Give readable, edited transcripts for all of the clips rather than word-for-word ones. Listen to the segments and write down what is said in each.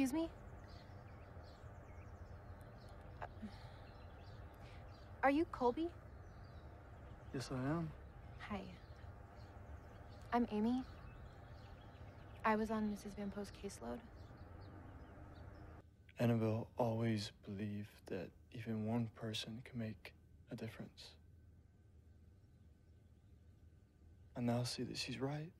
Excuse me? Are you Colby? Yes, I am. Hi. I'm Amy. I was on Mrs. Van Poe's caseload. Annabelle always believed that even one person can make a difference. I now see that she's right.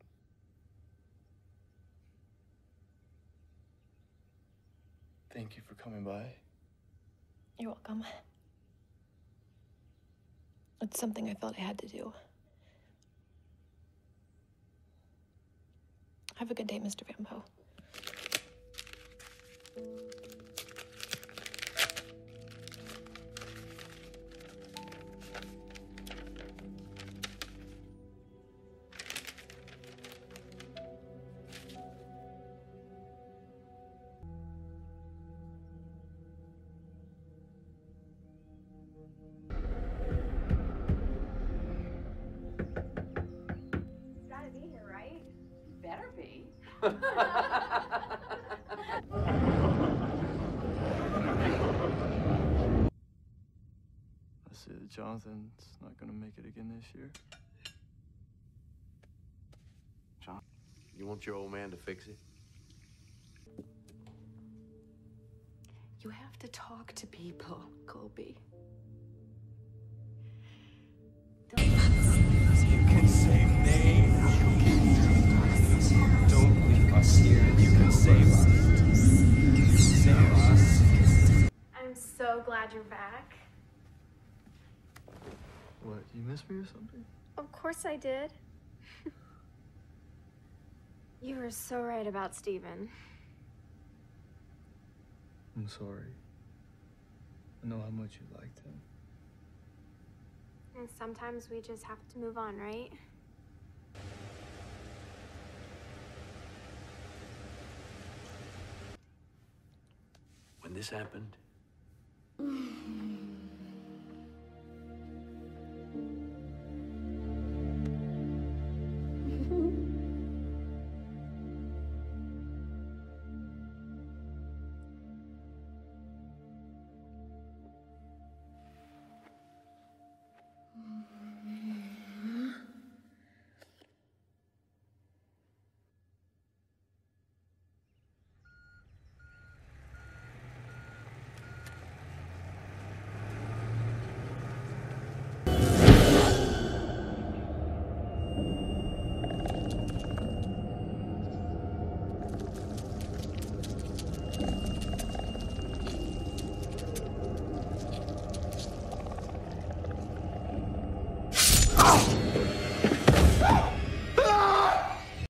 Thank you for coming by. You're welcome. It's something I felt I had to do. Have a good day, Mr. Van Poe. I see that Jonathan's not gonna make it again this year. John, you want your old man to fix it? You have to talk to people, Colby. Here, you can save us. Save us. I'm so glad you're back. What, you missed me or something? Of course I did. You were so right about Stephen. I'm sorry. I know how much you liked him. And sometimes we just have to move on, right? When this happened,